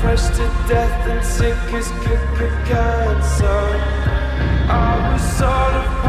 fresh to death and sick as cancer. I was sort of